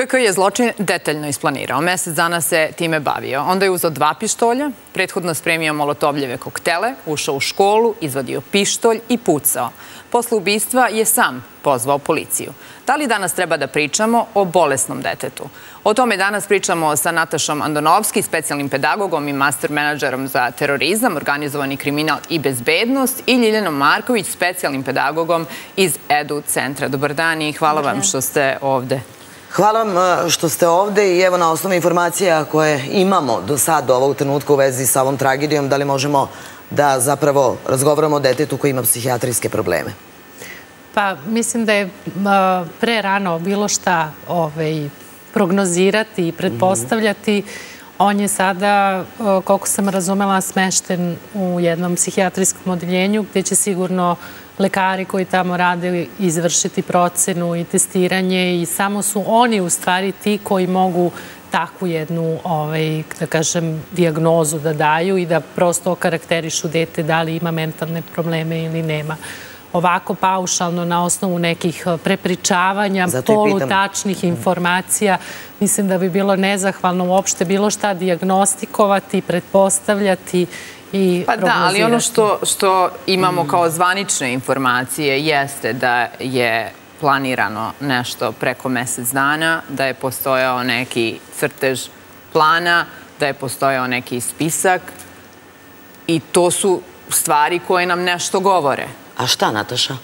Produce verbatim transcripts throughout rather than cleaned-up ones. K K je zločin detaljno isplanirao. Mesec dana se time bavio. Onda je uzeo dva pištolja, prethodno spremio molotovljeve koktele, ušao u školu, izvadio pištolj i pucao. Posle ubistva je sam pozvao policiju. Da li danas treba da pričamo o bolesnom detetu? O tome danas pričamo sa Natašom Andonovski, specijalnim pedagogom i master menadžerom za terorizam, organizovani kriminal i bezbednost, i Ljiljanom Marković, specijalnim pedagogom iz E D U centra. Dobar dan i hvala vam što ste ovde. Hvala vam što ste ovde i evo, na osnovu informacija koje imamo do sad ovog trenutka u vezi sa ovom tragedijom, da li možemo da zapravo razgovaramo o detetu koji ima psihijatrijske probleme? Pa mislim da je pre rano bilo šta prognozirati i pretpostavljati. On je sada, koliko sam razumela, smešten u jednom psihijatrijskom odeljenju gdje će sigurno lekari koji tamo rade izvršiti procenu i testiranje, i samo su oni u stvari ti koji mogu takvu jednu, ovaj, da kažem, dijagnozu da daju i da prosto okarakterišu dete da li ima mentalne probleme ili nema. Ovako paušalno na osnovu nekih prepričavanja, polutačnih informacija, mislim da bi bilo nezahvalno uopšte bilo šta dijagnostikovati, pretpostavljati. Pa da, ali ono što imamo kao zvanične informacije jeste da je planirano nešto preko mesec dana, da je postojao neki crtež plana, da je postojao neki spisak, i to su stvari koje nam nešto govore. A šta, Nataša?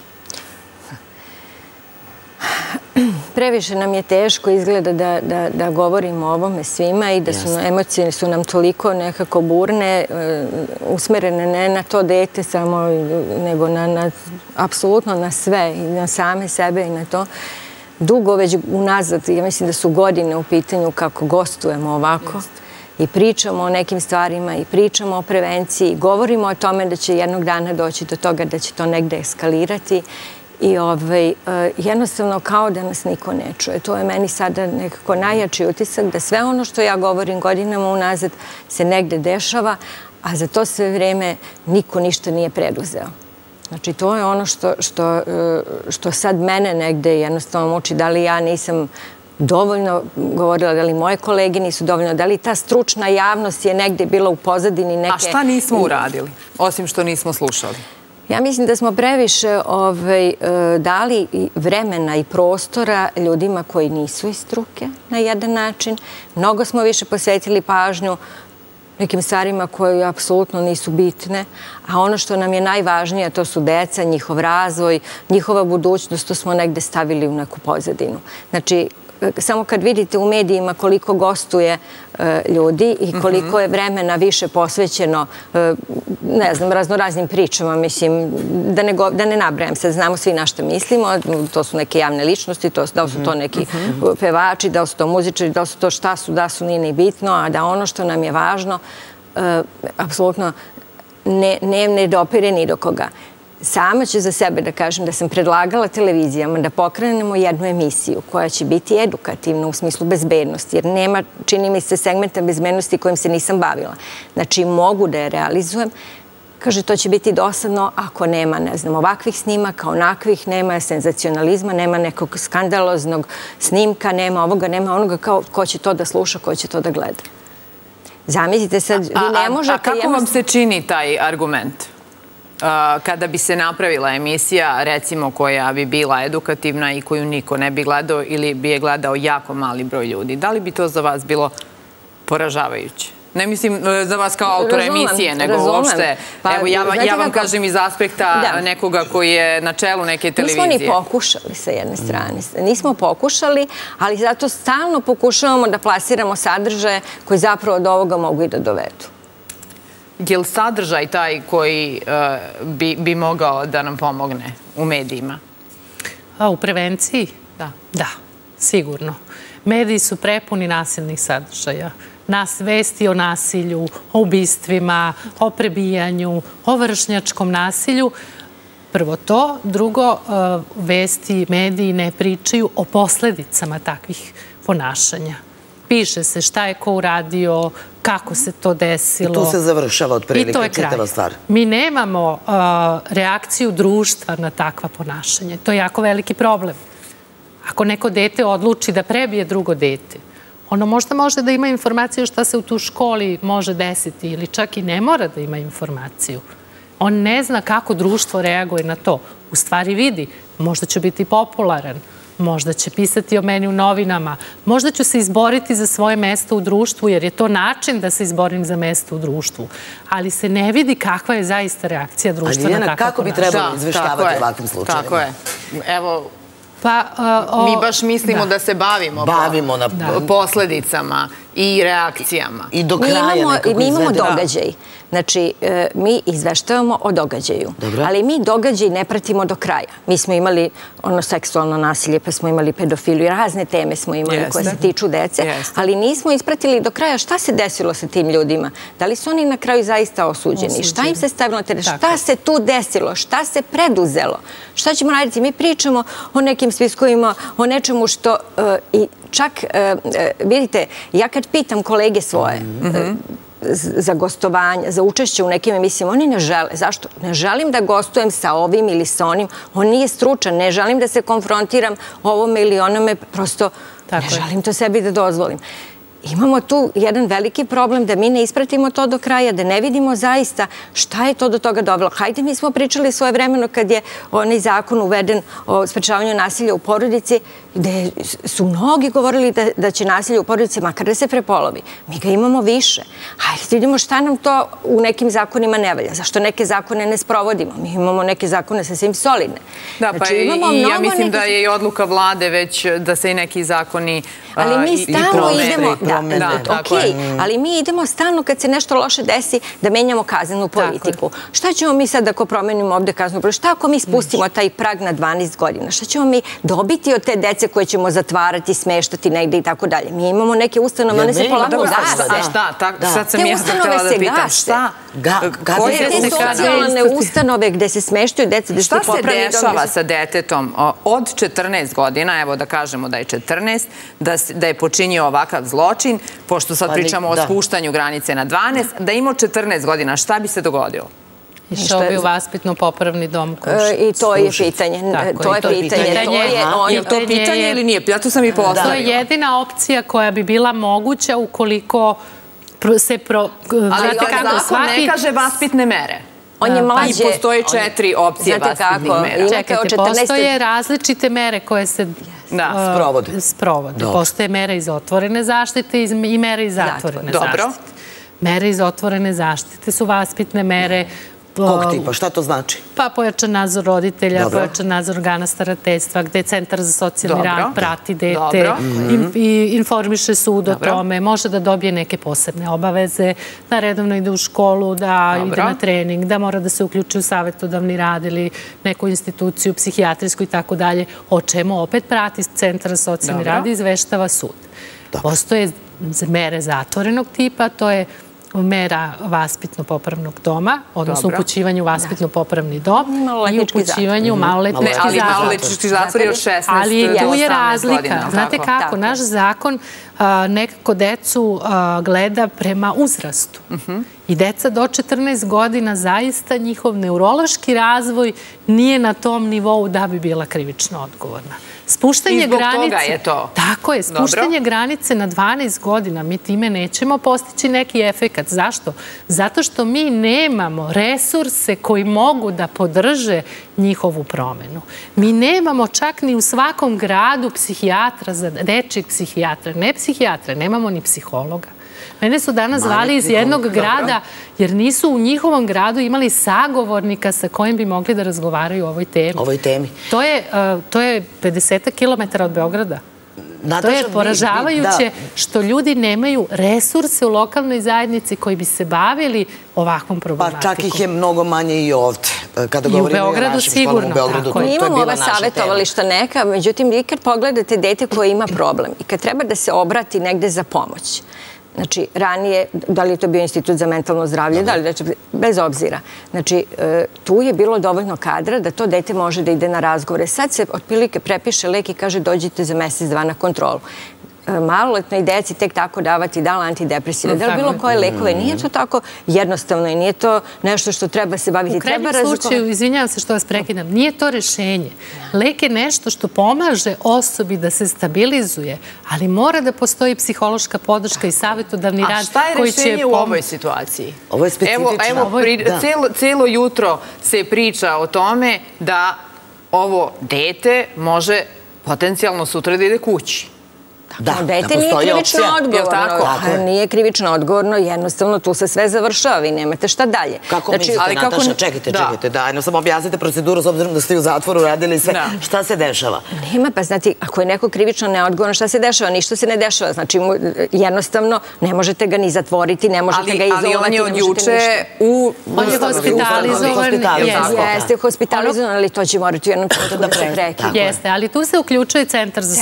Previše nam je teško, izgleda, da govorimo o ovome svima, i da emocije su nam toliko nekako burne, usmerene ne na to dete samo, nego apsolutno na sve, na same sebe i na to. Dugo već unazad, ja mislim da su godine u pitanju kako gostujemo ovako i pričamo o nekim stvarima, i pričamo o prevenciji, govorimo o tome da će jednog dana doći do toga da će to negde eskalirati. I ovaj, jednostavno kao da nas niko ne čuje. To je meni sada nekako najjači utisak, da sve ono što ja govorim godinama unazad se negde dešava, a za to sve vreme niko ništa nije preduzeo. Znači, to je ono što, što, što sad mene negde jednostavno muči, da li ja nisam dovoljno govorila, da li moje kolege nisu dovoljno, da li ta stručna javnost je negde bila u pozadini neke... A šta nismo uradili, osim što nismo slušali? Ja mislim da smo previše ovaj, dali vremena i prostora ljudima koji nisu iz struke na jedan način. Mnogo smo više posvetili pažnju nekim stvarima koje apsolutno nisu bitne, a ono što nam je najvažnije, to su deca, njihov razvoj, njihova budućnost, to smo negde stavili u neku pozadinu. Znači, samo kad vidite u medijima koliko gostuje e, ljudi i koliko je vremena više posvećeno e, ne znam, raznoraznim pričama, mislim, da ne, da ne nabrajam sad, znamo svi na što mislimo, to su neke javne ličnosti, to, da su to neki pevači, da su to muzičari, da su to šta su, da su, nije ni bitno, a da ono što nam je važno e, apsolutno ne, ne, ne dopire ni do koga. Sama ću za sebe da kažem da sam predlagala televizijama da pokrenemo jednu emisiju koja će biti edukativna u smislu bezbednosti, jer nema, čini mi se, segmenta bezbednosti kojim se nisam bavila. Znači, mogu da je realizujem. Kaže, to će biti dosadno ako nema, ne znam, ovakvih snimaka, onakvih, nema senzacionalizma, nema nekog skandaloznog snimka, nema ovoga, nema onoga, kao ko će to da sluša, ko će to da gleda. Zamislite sad, vi ne možete... A kako vam se čini taj argument? Kada bi se napravila emisija, recimo, koja bi bila edukativna i koju niko ne bi gledao ili bi je gledao jako mali broj ljudi, da li bi to za vas bilo poražavajuće? Ne mislim za vas kao autora emisije, nego uopšte. Evo, ja vam kažem iz aspekta nekoga koji je na čelu neke televizije. Nismo ni pokušali sa jedne strane. Nismo pokušali, ali zato stalno pokušavamo da plasiramo sadržaje koji zapravo od ovoga mogu i da dovedu. Je li sadržaj taj koji bi mogao da nam pomogne u medijima? U prevenciji? Da. Da, sigurno. Mediji su prepuni nasilnih sadržaja. Nas vesti o nasilju, o ubistvima, o prebijanju, o vršnjačkom nasilju. Prvo to. Drugo, vesti i mediji ne pričaju o posledicama takvih ponašanja. Piše se šta je ko uradio, kako se to desilo. I tu se završava otprilike čitava stvar. Mi nemamo reakciju društva na takva ponašanja. To je jako veliki problem. Ako neko dete odluči da prebije drugo dete, ono možda može da ima informaciju šta se u tu školi može desiti ili čak i ne mora da ima informaciju. On ne zna kako društvo reaguje na to. U stvari vidi, možda ću biti popularan, možda će pisati o meni u novinama, možda ću se izboriti za svoje mesto u društvu, jer je to način da se izborim za mesto u društvu. Ali se ne vidi kakva je zaista reakcija društva na tako ponašanje. Kako bi trebalo izveštavati ovakvim slučajima? Tako je. Evo, mi baš mislimo da se bavimo posledicama i reakcijama. I do kraja nekako izvedemo. Mi imamo događaj. Znači, mi izveštavamo o događaju, ali mi događaj ne pratimo do kraja. Mi smo imali ono seksualno nasilje, pa smo imali pedofiliju i razne teme smo imali koje se tiču dece, ali nismo ispratili do kraja šta se desilo sa tim ljudima. Da li su oni na kraju zaista osuđeni? Šta im se stavilo na teren? Šta se tu desilo? Šta se preduzelo? Šta ćemo raditi? Mi pričamo o nekim spiskovima, o nečemu što... Čak, vidite, ja kad pitam kolege svoje za gostovanje, za učešće u nekim emisijama, oni ne žele. Zašto? Ne želim da gostujem sa ovim ili sa onim. On nije stručan, ne želim da se konfrontiram ovome ili onome, prosto ne želim to sebi da dozvolim. Imamo tu jedan veliki problem da mi ne ispratimo to do kraja, da ne vidimo zaista šta je to do toga dovelo. Hajde, mi smo pričali svoje vremeno kad je onaj zakon uveden o sprečavanju nasilja u porodici, gde su mnogi govorili da će nasilje u porodici, makar da se prepolovi. Mi ga imamo više. Hajde, vidimo šta nam to u nekim zakonima ne valja. Zašto neke zakone ne sprovodimo? Mi imamo neke zakone sasvim solidne. Da, pa i ja mislim da je i odluka vlade već da se i neki zakoni... Ali mi stalno idemo... Ali mi idemo stalno kad se nešto loše desi da menjamo kaznenu politiku. Šta ćemo mi sad ako promenimo ovde kaznenu politiku? Šta ako mi spustimo taj prag na dvanaest godina? Šta ćemo mi dobiti od te dece koje ćemo zatvarati, smeštati negde i tako dalje? Mi imamo neke ustanove, one se polako gase. Sad sam ja htjela da pitam šta? Koje te socijalne ustanove gde se smeštaju dece? Šta se dešava sa detetom od četrnaest godina, evo da kažemo da je četrnaest, da je počinio ovakav zločin, pošto sad pričamo o spuštanju granice na dvanaest, da imao četrnaest godina, šta bi se dogodilo? Išao bi u vaspitno popravni dom kuće. I to je pitanje. To je pitanje ili nije? Ja tu sam i postavila. To je jedina opcija koja bi bila moguća ukoliko se... Ali zakon ne kaže vaspitne mere. On je mlađe. I postoje četiri opcije vaspitnih mera. Čekajte, postoje različite mere koje se... sprovode. Postoje mere iz otvorene zaštite i mere iz zatvorene zaštite. Mere iz otvorene zaštite su vaspitne mere. Kog tipa? Šta to znači? Pa pojačan nadzor roditelja, pojačan nadzor organa starateljstva, gde Centar za socijalni rad prati dete i informiše sud o tome, može da dobije neke posebne obaveze, da redovno ide u školu, da ide na trening, da mora da se uključi u savjetodavni rad ili neku instituciju, psihijatrijsku i tako dalje, o čemu opet prati Centar za socijalni rad i izveštava sud. Postoje mere zatvorenog tipa, to je mera vaspitno-popravnog doma, odnosno upućivanju vaspitno-popravni dom i upućivanju maloletnički zatvor je od šesnaest do osamnaest godina. Ali tu je razlika. Znate kako, naš zakon nekako decu gleda prema uzrastu. I deca do četrnaest godina, zaista njihov neurološki razvoj nije na tom nivou da bi bila krivično odgovorna. I zbog toga je to. Tako je, spuštanje granice na dvanaest godina, mi time nećemo postići neki efekat. Zašto? Zato što mi nemamo resurse koji mogu da podrže njihovu promenu. Mi nemamo čak ni u svakom gradu psihijatra, dečijeg psihijatra, ne psihijatra, nemamo ni psihologa. Mene su danas zvali iz jednog grada jer nisu u njihovom gradu imali sagovornika sa kojim bi mogli da razgovaraju o ovoj temi. Ovoj temi. To je pedeset kilometara od Beograda. To je poražavajuće što ljudi nemaju resurse u lokalnoj zajednici koji bi se bavili ovakvom problematikom. Pa čak ih je mnogo manje i ovdje. I u Beogradu sigurno. Mi imamo ova savjetovališta neka, međutim, vi kad pogledate dete koje ima problem i kad treba da se obrati negde za pomoć, znači, ranije, da li je to bio institut za mentalno zdravlje, da li, bez obzira. Znači, tu je bilo dovoljno kadra da to dete može da ide na razgovore. Sad se otprilike prepiše lek i kaže dođite za mesec, dva na kontrolu. maloletnoj deci tek tako davati da li antidepresive, da li bilo koje lekove. Nije to tako jednostavno i nije to nešto što treba se baviti. U krajnjem slučaju, izvinjavam se što vas prekidam, nije to rešenje. Lek je nešto što pomaže osobi da se stabilizuje, ali mora da postoji psihološka podrška i savjetodavni rad koji će... A šta je rešenje u ovoj situaciji? Ovo je specifično. Celo jutro se priča o tome da ovo dete može potencijalno sutra da ide kući. Da, dete nije krivično odgovorno. Nije krivično odgovorno, jednostavno tu se sve završava i nemate šta dalje. Kako mislite, Nataša? Čekajte, čekajte, da. Jedno samo objasnite proceduru, s obzirom da ste u zatvoru radili i sve. Šta se dešava? Nema, pa znati, ako je neko krivično neodgovorno, šta se dešava? Ništa se ne dešava. Znači, jednostavno, ne možete ga ni zatvoriti, ne možete ga izolovati. Ali on je od juče u... On je hospitalizovan. Jeste hospitalizovan, ali to će morati u jednom trenutku da se prekine. Jeste, ali tu se uključuje Centar za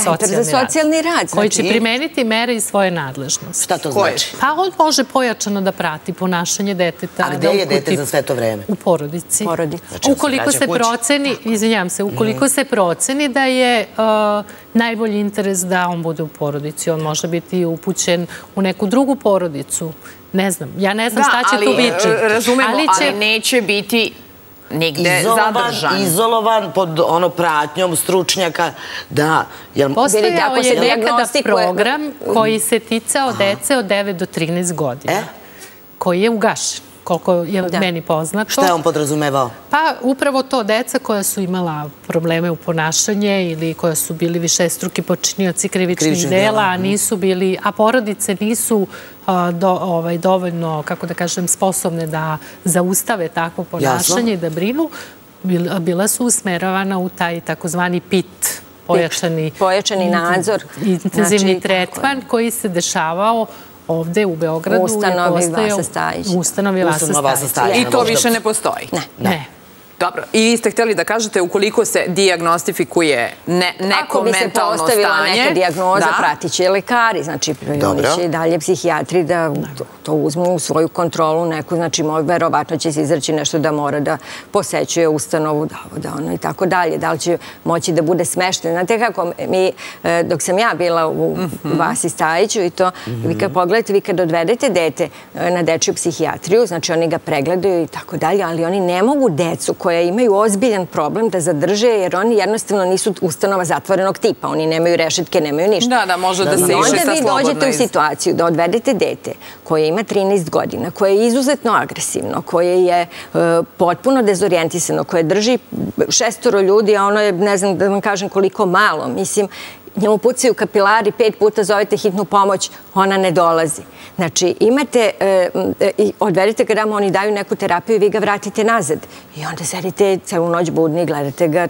socijalni rad koji će primeniti mere i svoje nadležnosti. Šta to znači? Pa on može pojačano da prati ponašanje deteta. A gde je dete za sve to vreme? U porodici. Ukoliko se proceni, izvinjam se, ukoliko se proceni da je najbolji interes da on bude u porodici, on može biti upućen u neku drugu porodicu. Ne znam, ja ne znam šta će tu biti. Razumemo, ali neće biti negde zadržan. Izolovan pod ono pratnjom stručnjaka. Da. Postojao je nekada program koji se ticao dece od devet do trinaest godina, koji je ugašen, koliko je meni poznato. Šta je on podrazumevao? Pa upravo to, deca koja su imala probleme u ponašanju ili koja su bili višestruki počinioci krivičnih dela, a nisu bili, a porodice nisu dovoljno, kako da kažem, sposobne da zaustave takvo ponašanje i da brinu, bila su usmeravana u taj takozvani pit, pojačani nadzor, intenzivni tretman koji se dešavao ovde u Beogradu. Ustanovi Vasa Stajić. I to više ne postoji. Ne. Dobro. I ste hteli da kažete ukoliko se diagnostifikuje neko mentalno stanje... Ako bi se postavila neka dijagnoza, pratit će lekari. Znači, će dalje psihijatri da to uzmu u svoju kontrolu neku. Znači, verovatno će se izreći nešto da mora da posećuje ustanovu, da ono i tako dalje. Da li će moći da bude smešten. Znate kako, mi, dok sam ja bila u Vasi Stajiću i to, vi kad pogledate, vi kad odvedete dete na dečju psihijatriju, znači oni ga pregledaju i tako dalje, ali oni ne mogu decu koja imaju ozbiljan problem da zadrže, jer oni jednostavno nisu ustanova zatvorenog tipa. Oni nemaju rešetke, nemaju ništa. Da, da, može da se išli sa slobodno iz... I onda vi dođete u situaciju da odvedete dete koje ima trinaest godina, koje je izuzetno agresivno, koje je potpuno dezorijentisano, koje drži šestoro ljudi, a ono je, ne znam da vam kažem koliko malo, mislim, njemu pucaju kapilari, pet puta zovete hitnu pomoć, ona ne dolazi. Znači, imate, odvedite ga damo, oni daju neku terapiju i vi ga vratite nazad. I onda sedite celu noć budni, gledate ga,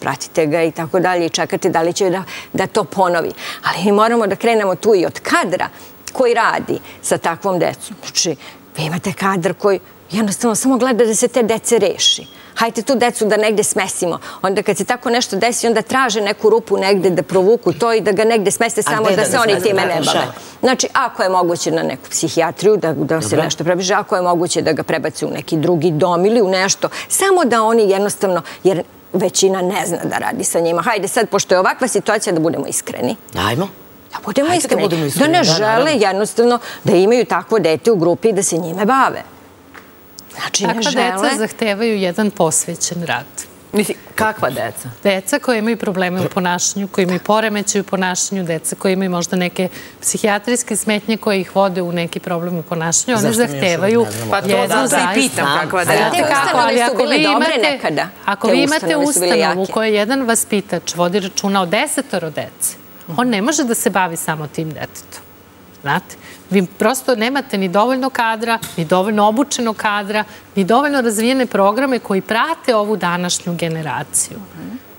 pratite ga i tako dalje i čekate da li će da to ponovi. Ali mi moramo da krenemo tu i od kadra koji radi sa takvom decom. Znači, vi imate kadar koji jednostavno samo gleda da se te dece reši. Hajte tu decu da negde smesimo. Onda kad se tako nešto desi, onda traže neku rupu negde da provuku to i da ga negde smeste samo da se oni time ne bave. Znači, ako je moguće na neku psihijatriju da se nešto prebaci, ako je moguće da ga prebaci u neki drugi dom ili u nešto, samo da oni jednostavno, jer većina ne zna da radi sa njima. Hajde sad, pošto je ovakva situacija, da budemo iskreni. Ajmo. Da budemo iskreni. Da ne žele jednostavno da imaju takvo dete u grupi i da se njime bave. Takva deca zahtevaju jedan posvećen rad. Kakva deca? Deca koje imaju probleme u ponašanju, koje imaju poremećaj u ponašanju, deca koje imaju možda neke psihijatrijske smetnje koje ih vode u neki problem u ponašanju, one zahtevaju... Pa to da se i pitam kakva deca. Te ustanove su bile dobre nekada. Ako vi imate ustanovu u kojoj jedan vaspitač vodi računa o desetoro dece, on ne može da se bavi samo tim detetom. Znate? Vi prosto nemate ni dovoljno kadra, ni dovoljno obučenog kadra, ni dovoljno razvijene programe koji prate ovu današnju generaciju.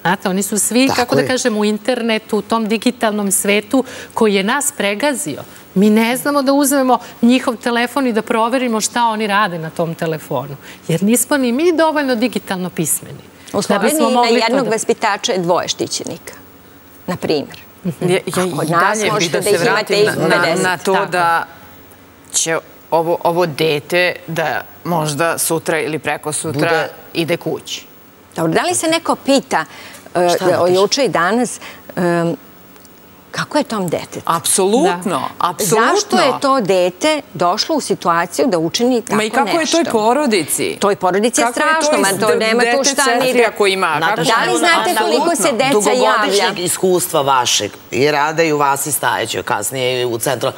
Znate, oni su svi, kako da kažem, u internetu, u tom digitalnom svetu koji je nas pregazio. Mi ne znamo da uzmemo njihov telefon i da proverimo šta oni rade na tom telefonu. Jer nismo ni mi dovoljno digitalno pismeni. U Sloveniji na jednog vaspitača je dvoje štićenika, na primjer. I dalje bi da se vratim na to da će ovo dete da možda sutra ili preko sutra ide kući. Dobro, da li se neko pita juče i danas Kako je tom detetu? Apsolutno, apsolutno. Zašto je to dete došlo u situaciju da učini tako nešto? Ma i kako je toj porodici? Toj porodici je strašno, ma to nema tu šta ni... Da li znate koliko se deca javlja? Dugogodišnjeg iskustva vašeg, i rada i u vas i stajećoj kasnije u centru.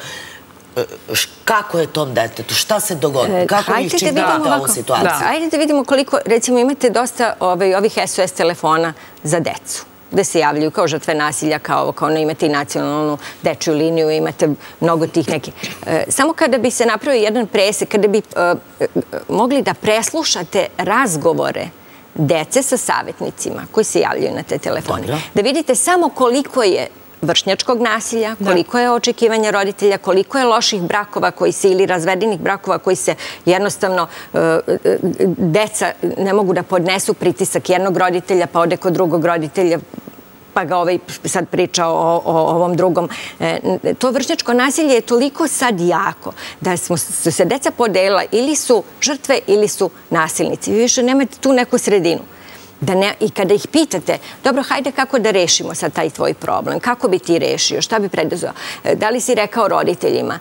Kako je tom detetu? Šta se dogodilo? Kako ih čitavate ovu situaciju? Ajde da vidimo koliko, recimo, imate dosta ovih S O S telefona za decu, da se javljaju kao žrtve nasilja, kao ovo, kao ono, imate i nacionalnu dečju liniju, imate mnogo tih nekih. Samo kada bi se napravio jedan presek, kada bi mogli da preslušate razgovore dece sa savjetnicima koji se javljaju na te telefone, da vidite samo koliko je vršnjačkog nasilja, koliko je očekivanja roditelja, koliko je loših brakova koji se, ili razvedenih brakova koji se jednostavno deca ne mogu da podnesu pritisak jednog roditelja, pa ode kod drugog roditelja, pa ga ovaj sad priča o ovom drugom. To vršnjačko nasilje je toliko sad jako da su se deca podelila, ili su žrtve ili su nasilnici. Vi više nemate tu neku sredinu. I kada ih pitate, dobro, hajde kako da rešimo sad taj tvoj problem, kako bi ti rešio, šta bi preduzeo, da li si rekao roditeljima,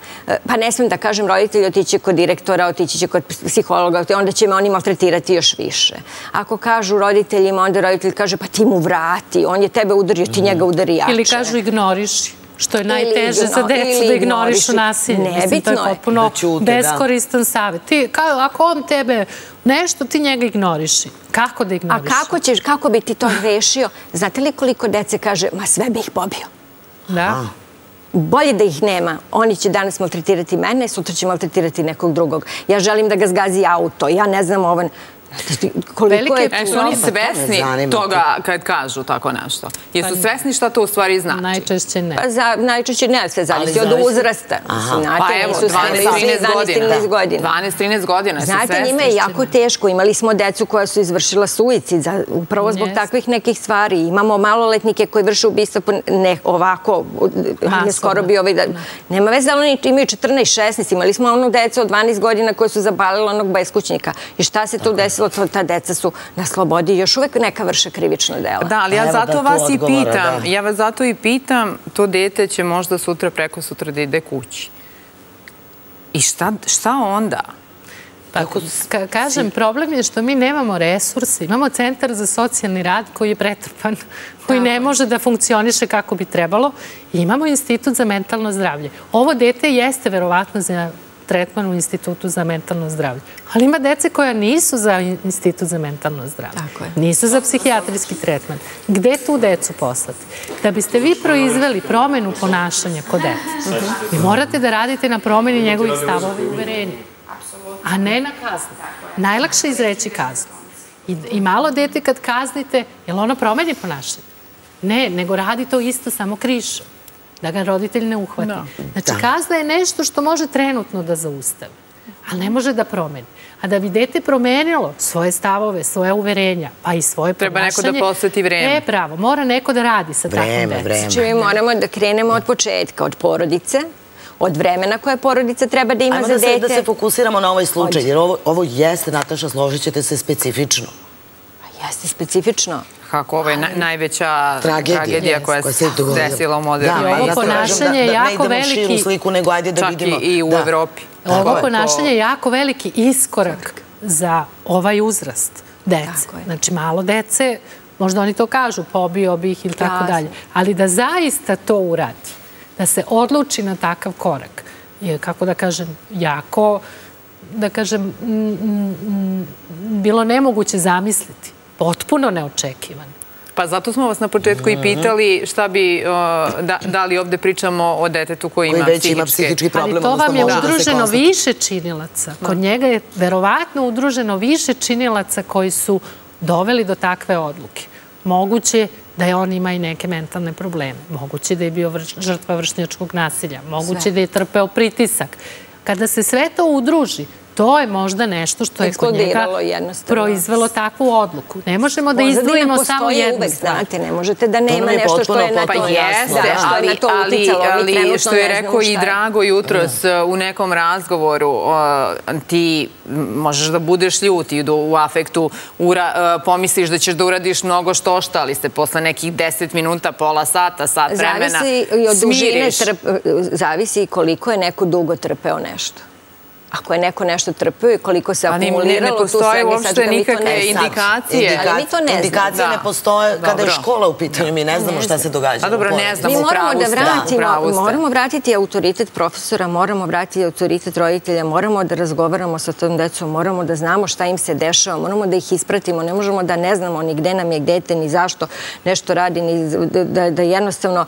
pa ne smijem da kažem roditelji, otići kod direktora, otići će kod psihologa, onda će me oni maltretirati još više. Ako kažu roditeljima, onda roditelj kaže pa ti mu vrati, on je tebe udario, ti njega udari jače. Ili kažu ignoriši. Što je najteže za decu, da ignorišu nasilje. Nebitno je. To je potpuno beskoristan savjet. Ako on tebe nešto, ti njega ignoriši. Kako da ignoriši? A kako bi ti to rešio? Znate li koliko dece kaže, ma sve bi ih pobio? Da. Bolje da ih nema. Oni će danas maltretirati mene, sutra će maltretirati nekog drugog. Ja želim da ga zgazi auto, ja ne znam ovo... Jesu oni svesni toga kad kažu tako nešto? Jesu svesni šta to u stvari znači? Najčešće ne. Najčešće ne, sve zavisi od uzrasta. Pa evo, dvanaest trinaest godina. Znate, njima je jako teško. Imali smo decu koja su izvršila suicid upravo zbog takvih nekih stvari. Imamo maloletnike koji vrše ubistvo ovako, je skoro bio ovaj... Nema veze, ali imaju četrnaest šesnaest. Imali smo onu decu od dvanaest godina koje su zabalile onog beskućnika. I šta se tu desilo? Ta deca su na slobodi i još uvek neka vrše krivično delo. Da, ali ja zato vas i pitam, ja vas zato i pitam, to dete će možda sutra preko sutra da ide kući. I šta onda? Kažem, problem je što mi nemamo resurse. Imamo centar za socijalni rad koji je pretrpan, koji ne može da funkcioniše kako bi trebalo. Imamo institut za mentalno zdravlje. Ovo dete jeste verovatno za tretman u Institutu za mentalno zdravlje. Ali ima dece koja nisu za Institut za mentalno zdravlje. Nisu za psihijatrijski tretman. Gde tu decu poslati? Da biste vi proizveli promenu ponašanja kod dete, vi morate da radite na promeni njegovih stavova i uverenja, a ne na kaznu. Najlakše je izreći kaznu. I malo dete kad kaznite, je li ono promeni ponašanje? Ne, nego radi to isto, samo krišom, da ga roditelj ne uhvati. Znači, kazna je nešto što može trenutno da zaustavi, ali ne može da promeni. A da bi dete promenilo svoje stavove, svoje uverenja, pa i svoje ponašanje... Treba neko da posveti vreme. E, pravo, mora neko da radi sa takvim decom. Znači, moramo da krenemo od početka, od porodice, od vremena koje porodica treba da ima za dete. Ajmo da se fokusiramo na ovaj slučaj, jer ovo jeste, Nataša, složit ćete se, specifično. Jeste specifično. Kako ovo je najveća tragedija koja se desila u modernom. Ovo ponašanje je jako veliki, čak i u Evropi. Ovo ponašanje je jako veliki iskorak za ovaj uzrast dece. Znači, malo dece, možda oni to kažu, pobio bih ili tako dalje. Ali da zaista to uradi, da se odluči na takav korak, je, kako da kažem, jako, da kažem, bilo nemoguće zamisliti. Potpuno neočekivan. Pa zato smo vas na početku i pitali šta bi, da li ovde pričamo o detetu koji ima psihički problem. Ali to vam je udruženo više činilaca. Kod njega je verovatno udruženo više činilaca koji su doveli do takve odluke. Moguće da je on ima i neke mentalne probleme. Moguće da je bio žrtva vršnjačkog nasilja. Moguće da je trpeo pritisak. Kada se sve to udruži, To je možda nešto što je kod njega proizvelo takvu odluku. Ne možemo da izdvojimo samo jednu stvar. Ne možete da nema nešto što je na to uticalo. Ali što je rekao i Drago jutros u nekom razgovoru, ti možeš da budeš ljuti u afektu, pomisliš da ćeš da uradiš mnogo što šta, ali se posle nekih deset minuta, pola sata, sat vremena smiriš. Zavisi koliko je neko dugo trpeo nešto. Ako je neko nešto trpio i koliko se akumuliralo, tu sve mi sad da mi to ne znamo. Ali mi to ne znamo. Indikacije ne postoje kada je škola u pitanju. Mi ne znamo šta se događa. Mi moramo vratiti autoritet profesora, moramo vratiti autoritet roditelja, moramo da razgovaramo sa tom decom, moramo da znamo šta im se dešava, moramo da ih ispratimo, ne možemo da ne znamo ni gde nam je dete, ni zašto nešto radi, da jednostavno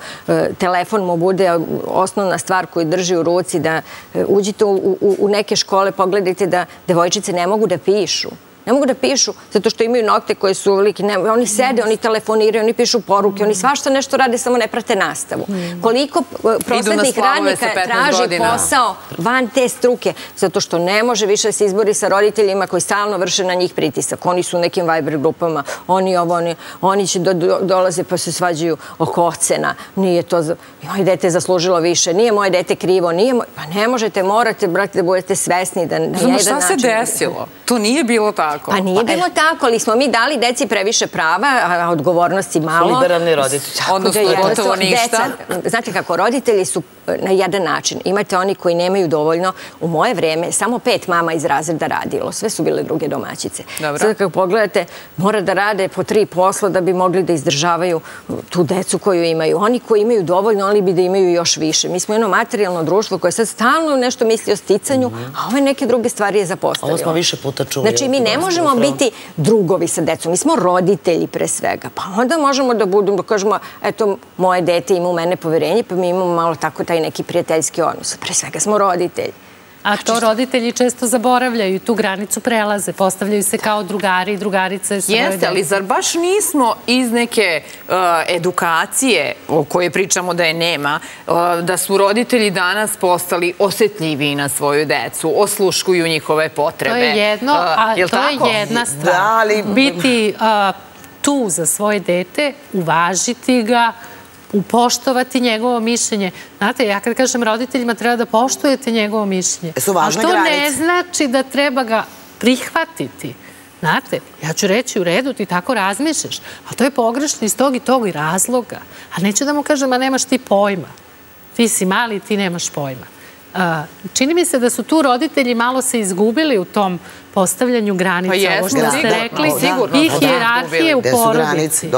telefon mu bude osnovna stvar koju drži u ruci, da uđite u neke škole, pogledajte da devojčice ne mogu da pišu. Ne mogu da pišu zato što imaju nokte koje su velike. Oni sede, oni telefoniraju, oni pišu poruke, oni svašta nešto rade, samo ne prate nastavu. Koliko prosvetnih radnika traži posao van te struke zato što ne može više da se izbori sa roditeljima koji stalno vrše na njih pritisak. Oni su u nekim Viber grupama, oni ovo, oni će dolaze pa se svađaju oko ocena. Nije to, moje dete je zaslužilo više, nije moje dete krivo, nije moje... Pa ne možete, morate, brate, da budete svesni da na jedan način... Šta se desilo? To nije bilo tako. Pa nije bilo tako, ali smo mi dali deci previše prava, a odgovornosti malo. Liberalni roditelji. Odnosno, gotovo ništa. Znate kako, roditelji su na jedan način. Imate oni koji nemaju dovoljno. U moje vreme samo pet mama iz razreda radilo. Sve su bile druge domaćice. Sada kako pogledate, mora da rade po tri posla da bi mogli da izdržavaju tu decu koju imaju. Oni koji imaju dovoljno, oni bi da imaju još više. Mi smo jedno materijalno društvo koje sad stalno nešto misli o sticanju, a ove neke druge stvari je zapostavilo. Ovo smo više puta čuli. Znači, mi ne možemo biti drugovi sa decom. Mi smo roditelji pre svega. Pa onda možemo da budemo, da kažemo, eto, moje dete ima u mene poverenje, pa mi imamo malo tako taj neki prijateljski odnos. Pre svega smo roditelji. A to roditelji često zaboravljaju i tu granicu prelaze, postavljaju se kao drugari i drugarice. Jeste, ali zar baš nismo iz neke edukacije, o kojoj pričamo da je nema, da su roditelji danas postali osetljiviji na svoju decu, osluškuju njihove potrebe. To je jedno, a to je jedna stvar. Biti tu za svoje dete, uvažiti ga, upoštovati njegovo mišljenje. Znate, ja kad kažem roditeljima treba da poštujete njegovo mišljenje. A što ne znači da treba ga prihvatiti. Znate, ja ću reći u redu, ti tako razmišljaš, a to je pogrešno iz tog i tog i razloga. A neću da mu kažem, a nemaš ti pojma. Ti si mali, ti nemaš pojma. Čini mi se da su tu roditelji malo se izgubili u tom postavljanju granica, ovo što ste rekli, i hijerarhije u porodici.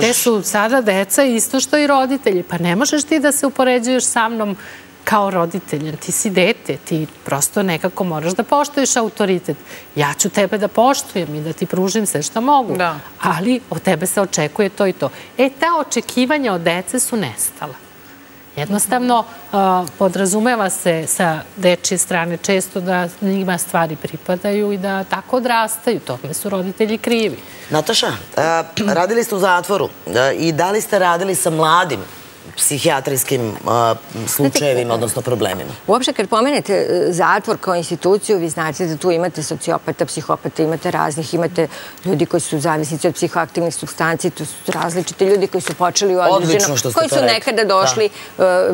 Te su sada deca isto što i roditelji. Pa ne možeš ti da se upoređuješ sa mnom kao roditelj. Ti si dete, ti prosto nekako moraš da poštuješ autoritet. Ja ću tebe da poštujem i da ti pružim sve što mogu, ali od tebe se očekuje to i to. E, ta očekivanja od dece su nestala. Jednostavno, podrazumeva se sa dečije strane često da njima stvari pripadaju i da tako odrastaju. Tome su roditelji krivi. Nataša, radili ste u zatvoru i da li ste radili sa mladim psihijatrijskim slučajevima, odnosno problemima? Uopšte, kad pomenete zatvor kao instituciju, vi znate da tu imate sociopata, psihopata, imate raznih, imate ljudi koji su zavisnici od psihoaktivnih substanci, tu su različiti ljudi koji su počeli u određenom, koji su nekada došli,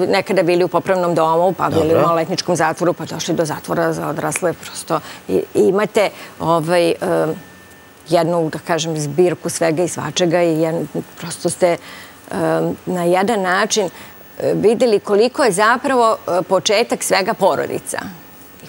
nekada bili u popravnom domu, pa bili u maloletničkom zatvoru, pa došli do zatvora za odrasle, prosto imate ovaj... jednu, da kažem, zbirku svega i svačega i prosto ste na jedan način videli koliko je zapravo početak svega porodica.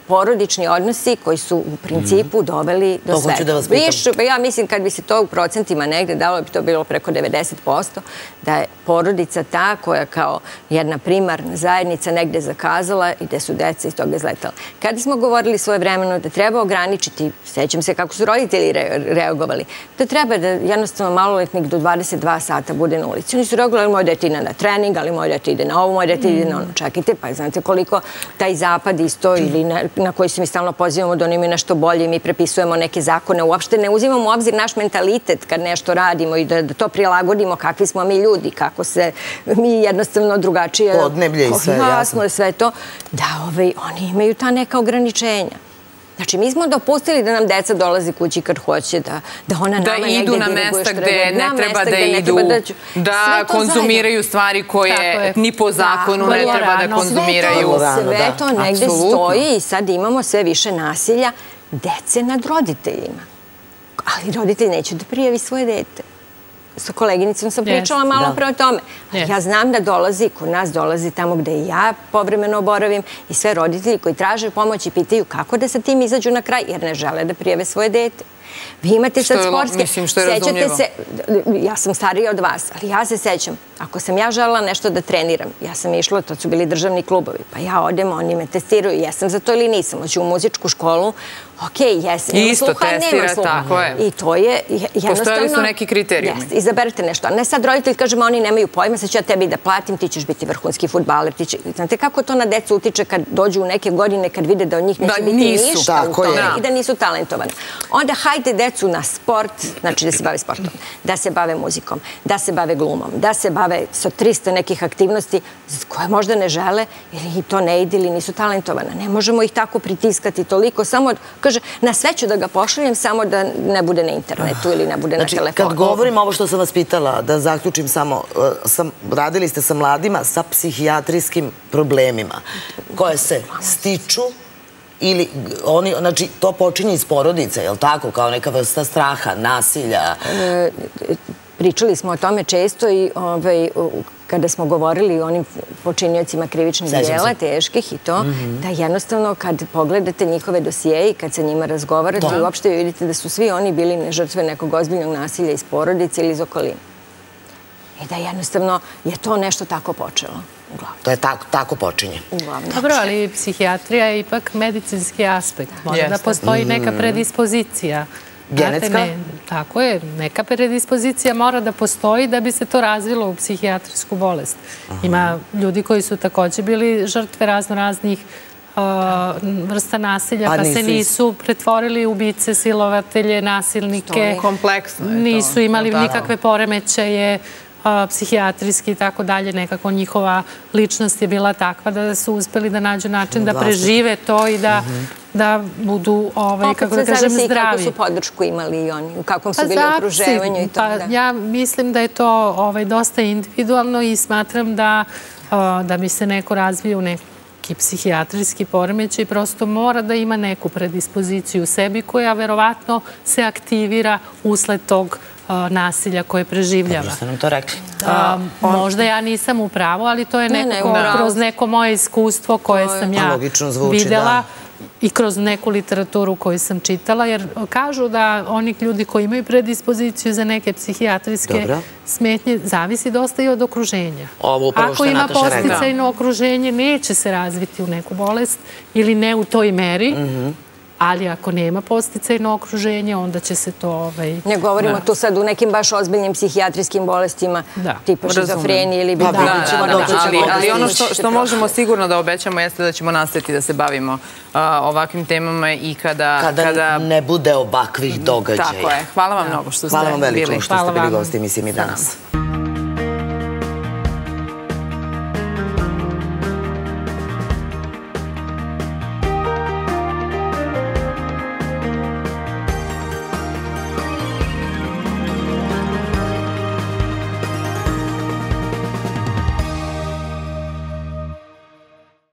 Porodični odnosi koji su u principu doveli do svega. Ja mislim kad bi se to u procentima negde dalo, bi to bilo preko devedeset posto, da je porodica ta koja kao jedna primarna zajednica negde zakazala i gde su deca iz toga izletala. Kada smo govorili svoje vremeno da treba ograničiti, sećam se kako su roditelji reagovali, da treba da jednostavno maloletnik do dvadeset dva sata bude na ulici. Oni su reagovali, moje dete ide na trening, ali moje dete ide na ovo, moje dete ide na ono. Čekajte, pa znate koliko taj zapad isto ili na koji se mi stalno pozivamo da oni imaju nešto bolje i mi prepisujemo neke zakone. Uopšte ne uzimamo u obzir naš mentalitet kad nešto radimo i da to prilagodimo kakvi smo mi ljudi, kako se mi jednostavno drugačije... Podneblje i sve, jasno. Jasno je sve to. Da, oni imaju ta neka ograničenja. Znači, mi smo dopustili da nam deca dolazi kući kad hoće, da ona nama negdje diriguje što treba. Da idu na mesta gde ne treba da idu, da konzumiraju stvari koje ni po zakonu ne treba da konzumiraju. Sve to negdje stoji i sad imamo sve više nasilja dece nad roditeljima. Ali roditelj neće da prijavi svoje dete. Sa koleginicom sam pričala malo pre o tome. Ja znam da dolazi, kod nas dolazi tamo gde i ja povremeno boravim i sve roditelji koji traže pomoć i pitaju kako da sa tim izađu na kraj jer ne žele da prijave svoje dete. Vi imate sad sportske, sećate se, ja sam starija od vas, ali ja se sećam, ako sam ja želela nešto da treniram, ja sam išla, to su bili državni klubovi, pa ja odem, oni me testiraju, jesam za to ili nisam, hoću u muzičku školu, okej, jesam, imam sluha, nemam sluha. I to je jednostavno... Postojali su neki kriterijumi. Jeste, izaberete nešto, a ne sad roditelj, kažem, oni nemaju pojma, sad ću ja tebi da platim, ti ćeš biti vrhunski fudbaler, ti će... Znate kako to na decu utiče kad dođu u neke godine, kad vide da od njih neće biti ništa u tome i da nisu talentovani. Onda hajde decu na sport, znači da se bave sportom, da se bave muzikom, da se bave glumom, da se bave sa trista nekih aktivnosti koje možda ne žele ili to ne ide ili nisu talentovana. Ne možemo ih tako pritiskati toliko, samo kaže, na sve ću da ga pošaljem, samo da ne bude na internetu ili ne bude na telefonu. Znači, kad govorim ovo što sam vas pitala, da zaključim samo, radili ste sa mladima sa psihijatrijskim problemima koje se stiču ili oni, znači, to počinje iz porodice, je li tako? Kao neka vrsta straha, nasilja? Pričali smo o tome često i kada smo govorili o onim počinjocima krivičnih djela, teških i to, da jednostavno kad pogledate njihove dosije i kad sa njima razgovarate, uopšte vidite da su svi oni bili žrtve nekog ozbiljnog nasilja iz porodice ili iz okoline. I da jednostavno je to nešto tako počelo. To je tako počinje. Dobro, ali psihijatrija je ipak medicinski aspekt. Možda da postoji neka predispozicija. Genetska? Tako je. Neka predispozicija mora da postoji da bi se to razvilo u psihijatrijsku bolest. Ima ljudi koji su također bili žrtve razno raznih vrsta nasilja, pa se nisu pretvorili u ubice, silovatelje, nasilnike. Kompleksno je to. Nisu imali nikakve poremećaje psihijatrijski i tako dalje, nekako njihova ličnost je bila takva da su uspeli da nađu način da prežive to i da budu, kako da kažem, zdravi. Kako su podršku imali i oni, u kakvom su bili okruženju i to. Ja mislim da je to dosta individualno i smatram da bi se neko razvio u neki psihijatrijski poremećaj i prosto mora da ima neku predispoziciju u sebi koja verovatno se aktivira usled tog nasilja koje preživljava. Dobro ste nam to rekli. Možda ja nisam u pravu, ali to je nekako kroz neko moje iskustvo koje sam ja videla i kroz neku literaturu koju sam čitala, jer kažu da onih ljudi koji imaju predispoziciju za neke psihijatrijske smetnje zavisi dosta i od okruženja. Ako ima podsticajno okruženje, neće se razviti u neku bolest ili ne u toj meri, ali ako nema podsticajno okruženje, onda će se to... Ne govorimo tu sad u nekim baš ozbiljnim psihijatrijskim bolestima, tipa šizofrenije ili bipolarnosti. Ali ono što možemo sigurno da obećamo jeste da ćemo nastaviti da se bavimo ovakvim temama i kada... Kada ne bude ovakvih događaja. Tako je. Hvala vam mnogo što ste bili gosti, mislim, i danas.